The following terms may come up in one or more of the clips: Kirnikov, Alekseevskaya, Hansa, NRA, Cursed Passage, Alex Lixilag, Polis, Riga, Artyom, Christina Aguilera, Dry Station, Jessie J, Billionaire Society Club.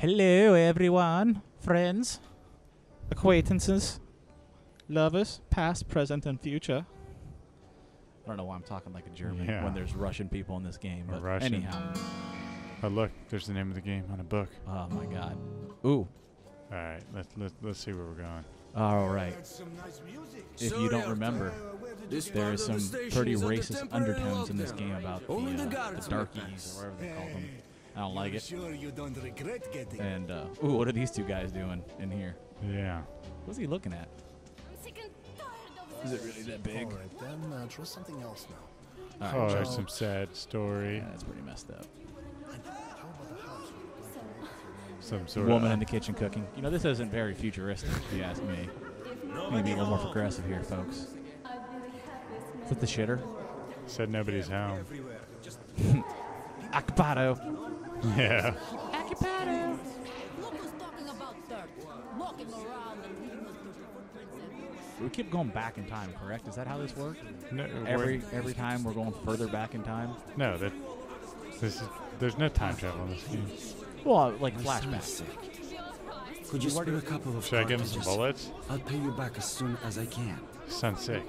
Hello, everyone. Friends, acquaintances, lovers, past, present, and future. I don't know why I'm talking like a German when there's Russian people in this game. But anyhow. Oh, look. There's the name of the game on a book. Oh, my God. Ooh. All right. Let's see where we're going. All right. If you don't remember, there is some pretty racist undertones in this game about the darkies, or whatever they call them. I don't like it. And, ooh, what are these two guys doing in here? Yeah. What's he looking at? Is it really that big? All right, then, try something else now. All right, there's some sad story. Yeah, that's pretty messed up. Some sort woman in the kitchen cooking. You know, this isn't very futuristic, if you ask me. Maybe a little more progressive here, folks. Is that the shitter? Said nobody's home. Occupado. Yeah. Occupado. We keep going back in time, correct? Is that how this works? No. Every time we're going further back in time. No, that there's no time travel in this game. Well, like flashbacks. Could you spare a couple of Should I give him some bullets? I'll pay you back as soon as I can. Son's sick.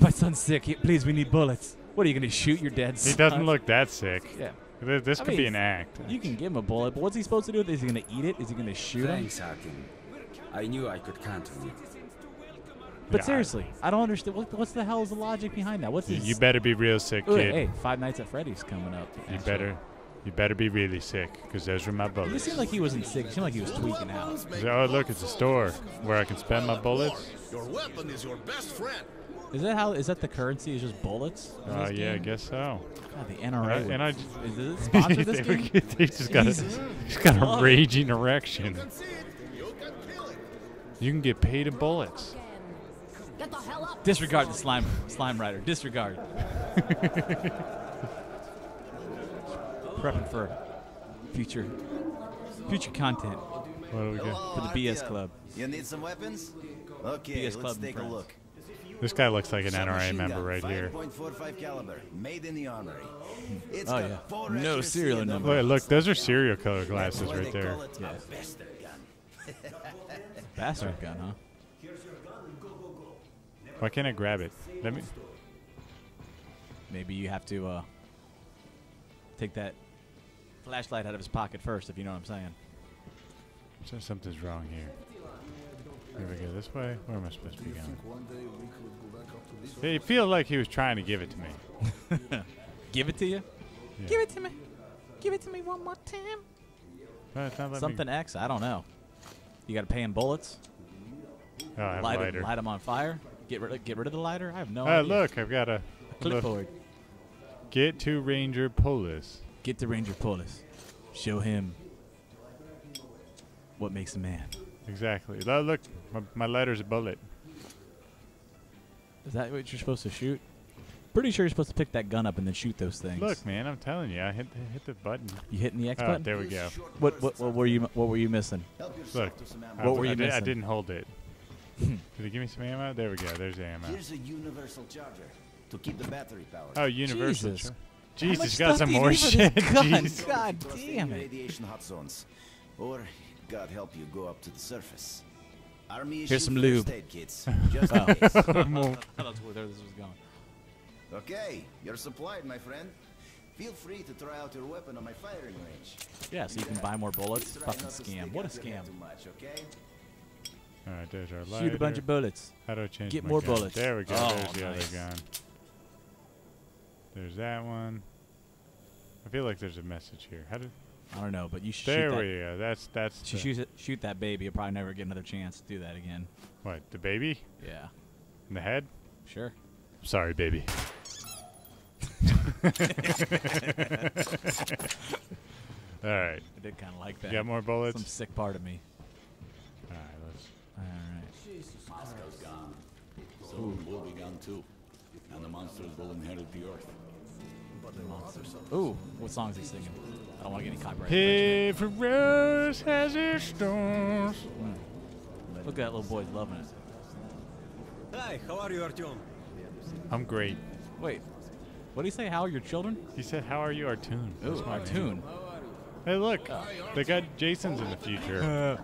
My son's sick. Please, we need bullets. What, are you going to shoot your dead son? He doesn't look that sick. Yeah. This could be an act. You can give him a bullet, but what's he supposed to do with it? Is he going to eat it? Is he going to shoot him? Thanks, Artyom. I knew I could count on you. But seriously, I don't understand. What's the hell is the logic behind that? What's You better be real sick, kid. Hey, Five Nights at Freddy's coming up. You better be really sick, because those were my bullets. It seemed like he wasn't sick. It seemed like he was tweaking out. Oh, look, it's a store where I can spend my bullets. Your weapon is your best friend. Is that how? Is that the currency? Is just bullets? Oh yeah, I guess so. God, the NRA. And I is it sponsored this game? He's got a raging erection. You can get paid in bullets. Get the hell up. Disregard the slime rider. Disregard. Prepping for future content. What do we get for the BS Club? You need some weapons? Okay, BS Club, let's take a look. This guy looks like an NRA member right here. Made in the armory. It's got no serial number. Look, those are serial killer glasses right there. Yeah. Bastard gun, huh? Why can't I grab it? Let me. Maybe you have to take that flashlight out of his pocket first, if you know what I'm saying. So something's wrong here. Here we go this way. Where am I supposed to be going? It felt like he was trying to give it to me. Give it to you? Yeah. Give it to me. Give it to me one more time. Something X? I don't know. You got to pay in bullets? Oh, I have a lighter. Light them on fire? Get rid of the lighter? I have no idea. Look, I've got a clipboard. Get to Ranger Polis. Get to Ranger Polis. Show him what makes a man. Exactly. Oh, look, my lighter's a bullet. Is that what you're supposed to shoot? Pretty sure you're supposed to pick that gun up and then shoot those things. Look, man, I'm telling you, I hit the button. You hitting the X button? There we go. What were you missing? Look, what were you missing? I didn't hold it. Did it give me some ammo? There we go. There's the ammo. Here's a universal charger to keep the battery powered. Oh, universal. Jesus, you got some more shit. God damn it. Radiation hot zones. Or God help you go up to the surface. Army Here's some lube. Kids. Just I don't know where this was going. Okay, you're supplied, my friend. Feel free to try out your weapon on my firing range. Yeah, so you can buy more bullets. Fucking scam. What a scam. All right, there's our lighter. Shoot a bunch of bullets. How do I change Get my more gun? Bullets. There we go. Oh, there's the other gun. There's that one. I feel like there's a message here. How do I don't know, but you should there shoot that. There we go. That's shoot that baby. You'll probably never get another chance to do that again. What, the baby? Yeah. In the head? Sure. Sorry, baby. All right. I did kind of like that. You got more bullets? Some sick part of me. All right, all right. Jesus Moscow's gone. So we'll be gone too. And the monsters will inherit the earth. Ooh, what song is he singing? I don't want to get any copyright. Hey, for Rose has her storms. Look at that little boy loving it. Hi, how are you, Artyom? I'm great. Wait, what did he say? How are your children? He said, how are you, Artyom? Ooh, Artyom. Hey, look, they got Jasons in the future.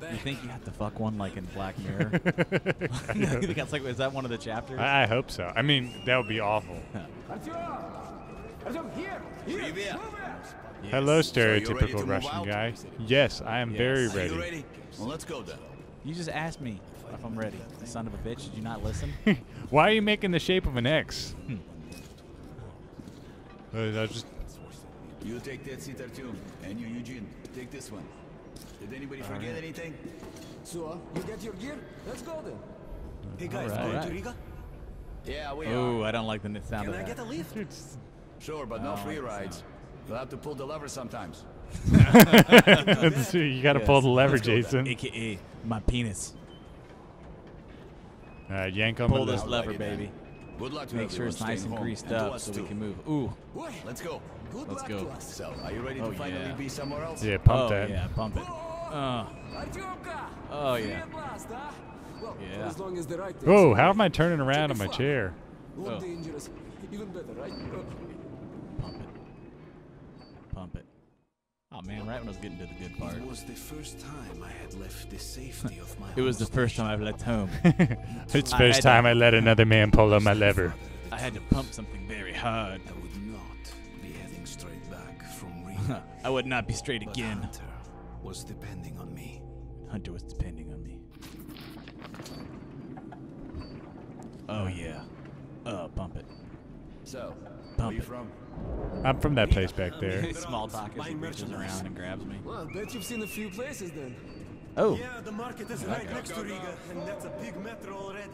You think you have to fuck one like in Black Mirror? I think that's like, is that one of the chapters? I hope so. I mean, that would be awful. Yes. Hello, stereotypical Russian guy. Yes, I am very ready. Ready? Well, let's go then. You just asked me if I'm ready. Son of a bitch, did you not listen? Why are you making the shape of an X? You take that seat, Artyom, and you, Eugene, take this one. Did anybody forget anything? So, you get your gear? Let's go then. Hey guys, going to Riga? Yeah, we are. Oh, I don't like the sound of that. Can I get a lift? Sure, but no free rides. You'll have to pull the lever sometimes. You gotta pull the lever, Jason. AKA my penis. Alright, yank on the lever. Pull this lever, baby. Good luck to make sure it's nice and greased up so we can move. Ooh. Let's go. Let's go. So, are you ready to finally be somewhere else? Yeah, pump that. Yeah, pump it. Oh, yeah. Oh, how am I turning around on my chair? Oh. Even better, right? Pump it. Pump it. Oh man, right when I was getting to the good part. It was the first time I had left the safety of my home. It was the first time I've left home. It's the first time I let another man pull on my lever. I had to pump something very hard. I would not be heading straight back from Riga. I would not be straight again. Hunter was depending on me. Hunter was depending on me. Oh yeah. Pump it. So, where are you from? I'm from that place back there. Small pockets reaches around and grabs me. Well, I bet you've seen a few places then. Oh. Yeah, the market is right next to Riga, and that's a big metro already.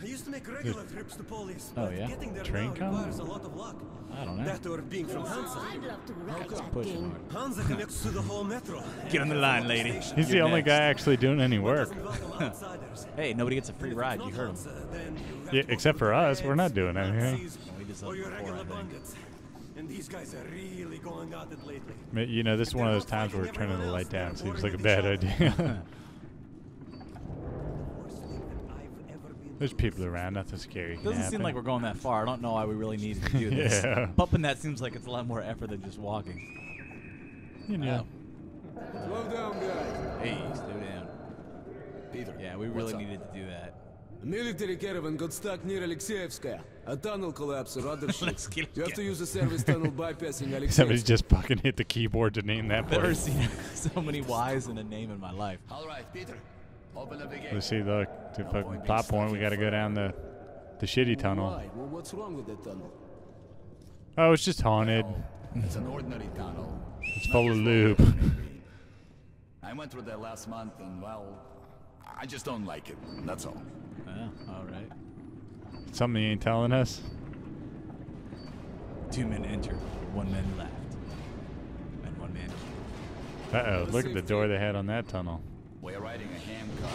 I used to make regular trips to Polis, but getting there now requires a lot of luck. I don't know. That or being from Hansa. I'd love to ride that thing. Hansa connects to the whole metro. Get on the line, lady. He's the only guy actually doing any work. Hey, nobody gets a free ride. You heard him. Yeah, except for us. We're not doing anything. And these guys are really going at it lately. You know, this is one of those times where we're turning the light down. Seems like a bad idea. There's people around, nothing scary. Doesn't seem like we're going that far. I don't know why we really needed to do this. Bumping that seems like it's a lot more effort than just walking. You know. Slow down, guys. Hey, slow down. Peter, yeah, we really needed to do that. A military caravan got stuck near Alekseevskaya. A tunnel collapse or other shit. You have to use a service tunnel bypassing Alekseevskaya. Somebody just fucking hit the keyboard to name that. I've never seen so many Y's in a name in my life. All right, Peter. Open up the gate. Let's see, look. To fucking plot point, we got to go down the shitty tunnel. Well, what's wrong with that tunnel? Oh, it's just haunted. It's an ordinary tunnel. It's full of lube. I went through that last month, and well, I just don't like it. That's all. All right. Something you ain't telling us. 2 men entered, 1 man left, and 1 man. Uh oh! Look at the door they had on that tunnel. We're riding a ham car,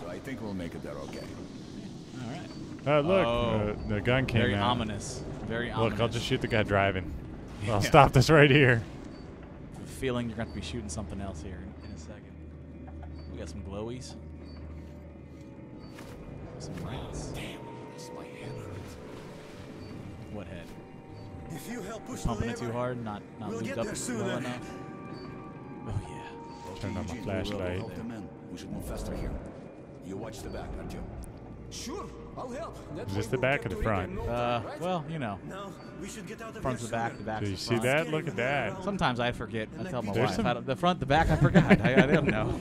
so I think we'll make it there, okay? All right. Look, the gun came out. Very ominous. Very ominous. Look, I'll just shoot the guy driving. I'll stop this right here. The feeling you're going to be shooting something else here in a second. We got some glowies. Some lights. Damn, that's my head. What head? If you help push pumping it too hard, not we'll get up there soon. Oh yeah. Turn on my flashlight. We should move faster here. You watch the back, aren't you? Sure, I'll help. Is this the back or the front? Well, you know. Front's the back, the back's the front. Do you see that? Look at that. Sometimes I forget. I tell my wife. The front, the back, I forgot. I don't know.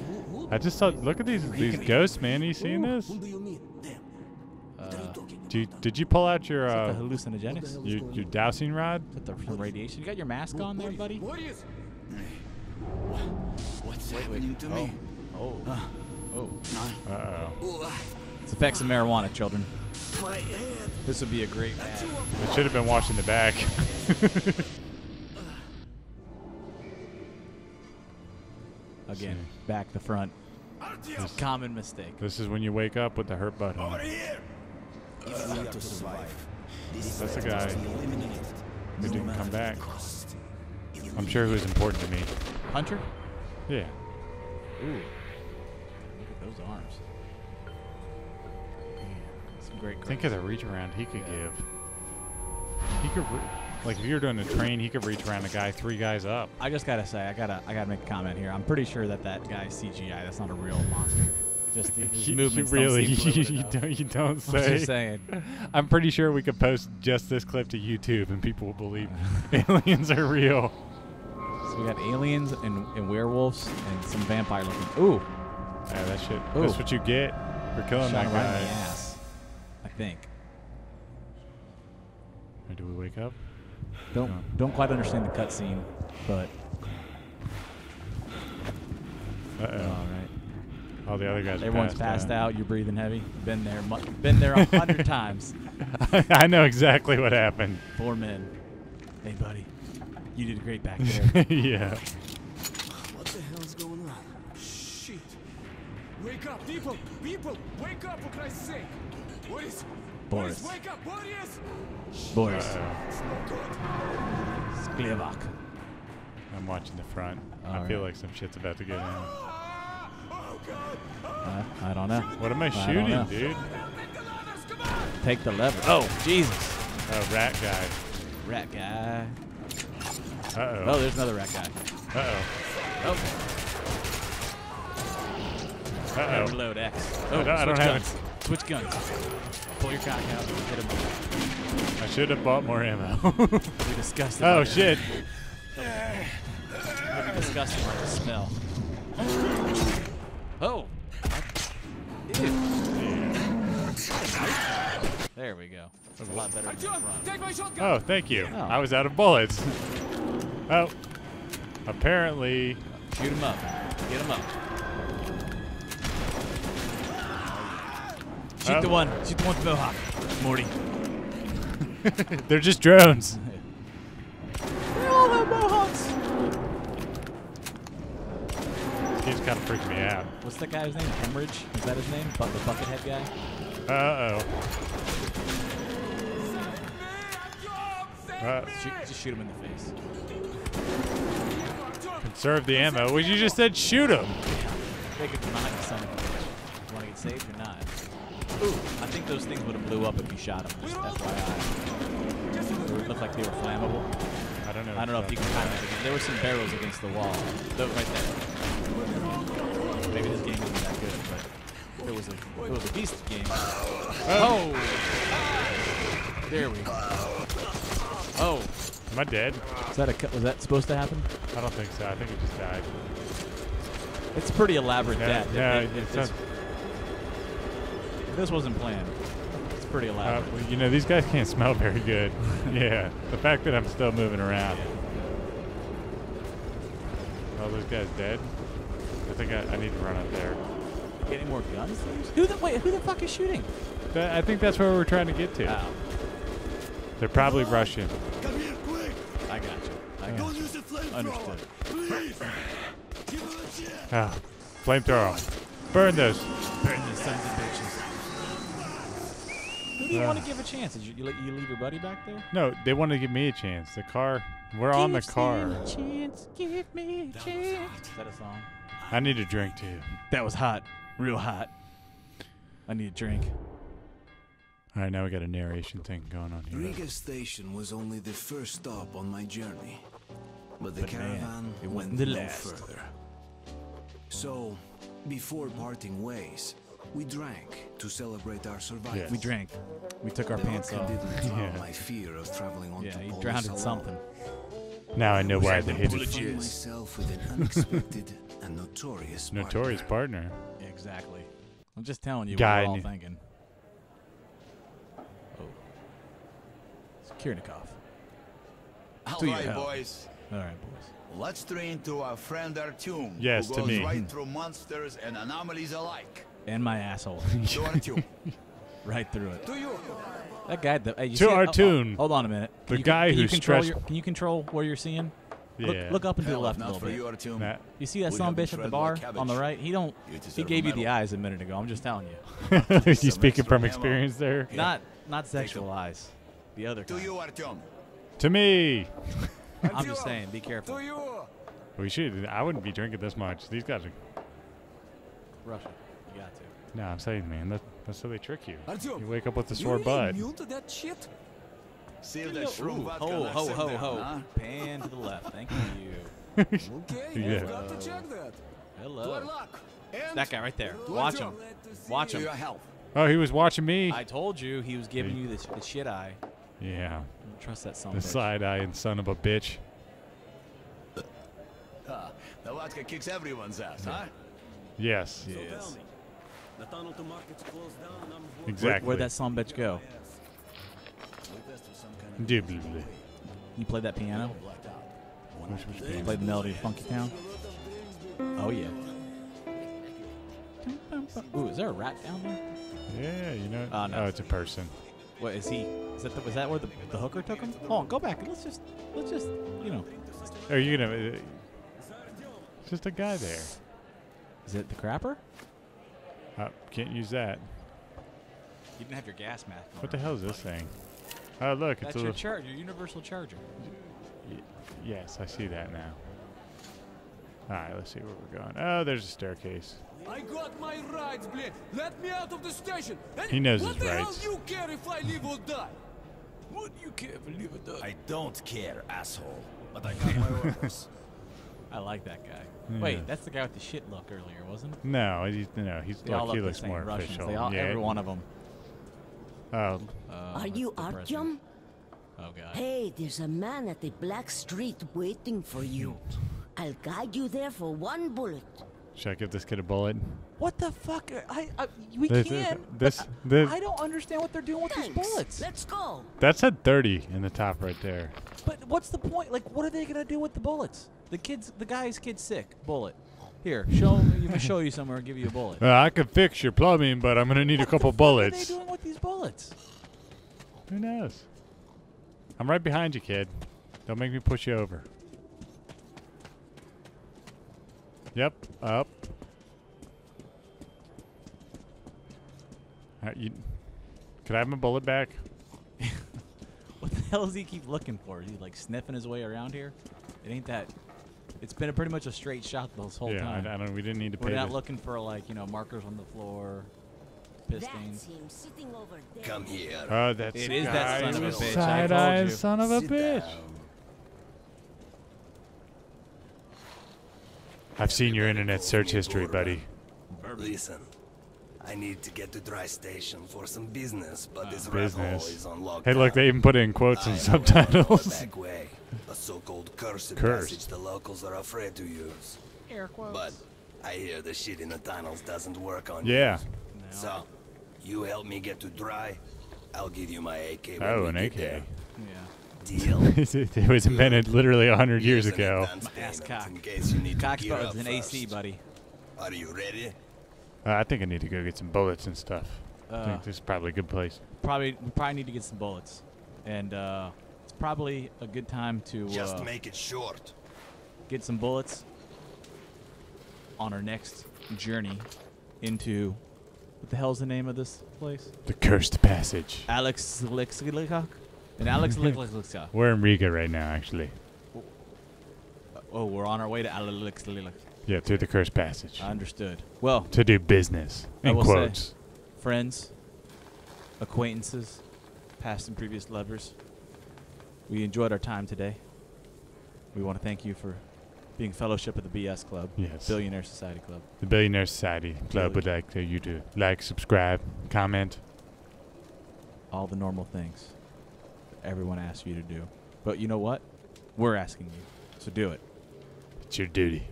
I just thought, look at these ghosts, man. Are you seeing this? Did you pull out your hallucinogenics? Your dousing rod? Put the radiation. You got your mask on there, buddy? What's happening to me? Uh-oh. It's effects of marijuana, children. This would be a great ad. It should have been watching the back. Again, back the front. It's a common mistake. This is when you wake up with the hurt button. Over here. If we have to survive, that's the guy who didn't come back. I'm sure he was important to me. Hunter? Yeah. Ooh. Look at those arms. Man, some great. Think of the reach around he could give. He could. Like, if you're doing a train, he could reach around a guy 3 guys up. I just gotta say, I gotta make a comment here. I'm pretty sure that that guy's CGI. That's not a real monster. Just his movements. You don't say. I'm just saying. I'm pretty sure we could post just this clip to YouTube and people will believe aliens are real. So we got aliens and werewolves and some vampire looking. Ooh. Yeah, that shit. Ooh. That's what you get for killing that guy. Right in the ass, I think. Or do we wake up? Don't quite understand the cutscene, but. Uh oh. All right. All the other guys. Everyone's passed out. You're breathing heavy. Been there 100 times. I know exactly what happened. 4 men. Hey, buddy. You did great back there. Yeah. What the hell's going on? Shit! Wake up, people! People, wake up for Christ's sake! What is? Boris. Boris, wake up, Boris! Boris. Sklevak. I'm watching the front. I feel like some shit's about to get in. I don't know. What am I shooting, dude? Take the lever. Oh, Jesus. Oh, rat guy. Rat guy. Uh-oh. Oh, there's another rat guy. Uh-oh. Oh. Uh-oh. Reload X. Oh, I don't have it. Switch guns. Pull your cock out. Hit him. I should have bought more ammo. We disgusted. Oh, shit. I'm disgusted by the smell. Oh. Ew. Yeah. There we go. That's a lot better. Oh, thank you. Oh. I was out of bullets. Oh. Apparently. Shoot him up. Get him up. Shoot the one. Shoot the one with the mohawk. Morty. They're just drones. They all have mohawks. This game's kind of freaking me out. What's that guy's name? Hemorrhage? Is that his name? The buckethead guy? Uh-oh. Just shoot him in the face. Conserve the ammo. Well, you just said shoot him. Yeah. They could knock some of them. Want to get saved or not? Ooh, I think those things would have blew up if you shot them. Just FYI. It would look like they were flammable. I don't know if you can time that again. There were some barrels against the wall. Though, right there. Maybe this game isn't that good, but it was a beast game. Oh! There we go. Oh! Am I dead? Was that supposed to happen? I don't think so. I think it just died. It's a pretty elaborate death. Yeah, it's this wasn't planned. It's pretty loud. You know, these guys can't smell very good. Yeah. The fact that I'm still moving around. Yeah. Oh, those guys dead? I think I need to run up there. Getting more guns? Wait, who the fuck is shooting? I think that's where we're trying to get to. Oh. They're probably Russian. Come here, quick! I got you. Don't use the flamethrower. Understood. Please! Flamethrower. Burn those. Burn those sons of bitches. Do you want to give a chance? Did you leave your buddy back there? No, they want to give me a chance. The car, we're on the car. Give me a chance. Is that a song? I need a drink too. That was hot, real hot. I need a drink. All right, now we got a narration thing going on here. Riga Station was only the first stop on my journey, but the caravan went no further. So, before parting ways. We drank to celebrate our survival. Yes. We drank. We took our pants off. Yeah. My fear of traveling on to Polis drowned in something. Now I know why they hated you. Myself with an unexpected and notorious partner. Exactly. I'm just telling you what we're all thinking. Oh, it's Kirnikov. All right, boys. Let's train to our friend Artyom. Yes, who goes to me. Right through monsters and anomalies alike. And my asshole. Right through it. That guy. Hey, hold on a minute. Can you control where you're seeing? Yeah. Look up and to the left a little bit. You see that son of a bitch at the bar on the right? He gave you the eyes a minute ago. I'm just telling you. You speaking from experience there? Yeah. Not sexual eyes. The other guy. To me. I'm just saying. Be careful. We should. I wouldn't be drinking this much. These guys are Russian. No, I'm saying, man, that's how they trick you. You wake up with a sore butt. Ho, ho, ho. Not pan to the left. Thank you. Okay, yeah. Got to check that. Hello. That guy right there. Watch him. Watch him. Oh, he was watching me. I told you he was giving you the shit eye. Yeah. Don't trust that son of a bitch. The side eye and son of a bitch. The vodka kicks everyone's ass, huh? Yes. Yes. The tunnel to market's closed down. Exactly. Where'd that son of a bitch go? Dude. You played that piano? You played the melody of Funky Town? Oh, yeah. Ooh, is there a rat down there? Yeah, you know. No, it's a person. What is he? Is that where the hooker took him? Hold on, go back. Let's just, you know. Are you gonna? It's just a guy there. Is it the crapper? Can't use that. You didn't have your gas mask. What the hell is this thing? Oh, look, it's your charger, your universal charger. Yes, I see that now. All right, let's see where we're going. Oh, there's a staircase. I got my rights, bled. Let me out of the station. He knows his rights. What the hell you care if I live or die? What do you care if I live or die? I don't care, asshole. But I got my orders. I like that guy. Yeah. Wait, that's the guy with the shit look earlier, wasn't it? No, he's like, he looks more Russians. Official. They all, yeah, every one of them. Are you Artyom? Oh God. Hey, there's a man at the black street waiting for you. I'll guide you there for one bullet. Should I give this kid a bullet? What the fuck? I don't understand what they're doing with these bullets. Let's go. That's at 30 in the top right there. But what's the point? Like, what are they gonna do with the bullets? The guy's kid's sick. Bullet. Here, show you somewhere and give you a bullet. I could fix your plumbing, but I'm gonna need a couple bullets. What are they doing with these bullets? Who knows? I'm right behind you, kid. Don't make me push you over. Yep, up. Could I have my bullet back? What the hell does he keep looking for? Is he like sniffing his way around here? It ain't that. It's been pretty much a straight shot this whole time. Yeah, I don't. We didn't need to. We're not looking for like markers on the floor. Pistons. That's him sitting over there. Come here. Oh, that's it. Is that son of a bitch? Side-eye son of a bitch. I've seen your internet search history, buddy. Listen, I need to get to Dry Station for some business, but this business hole is on lockdown. Hey, look, they even put it in quotes and subtitles. The back way, a so-called cursed passage the locals are afraid to use. Air quotes. But I hear the shit in the tunnels doesn't work on you. Yeah. No. So, you help me get to Dry, I'll give you my AK. Oh, an AK. Yeah. Deal. It was invented literally 100 years ago. Cock's an AC, buddy. Are you ready? I think I need to go get some bullets and stuff. I think this is probably a good place. We probably need to get some bullets, and it's probably a good time to just make it short. Get some bullets on our next journey into what the hell's the name of this place? The Cursed Passage. Alex Lixilag. And Alex Lixilag. We're in Riga right now, actually. Oh, we're on our way to Alex Lixilag. Yeah, through the Cursed Passage. I understood. Well, to do business. In quotes. Say, friends, acquaintances, past and previous lovers, we enjoyed our time today. We want to thank you for being fellowship of the BS Club. Yes. Billionaire Society Club. The Billionaire Society Club would like you to like, subscribe, comment. All the normal things everyone asks you to do, but you know what, we're asking you, so do it. It's your duty,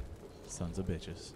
sons of bitches.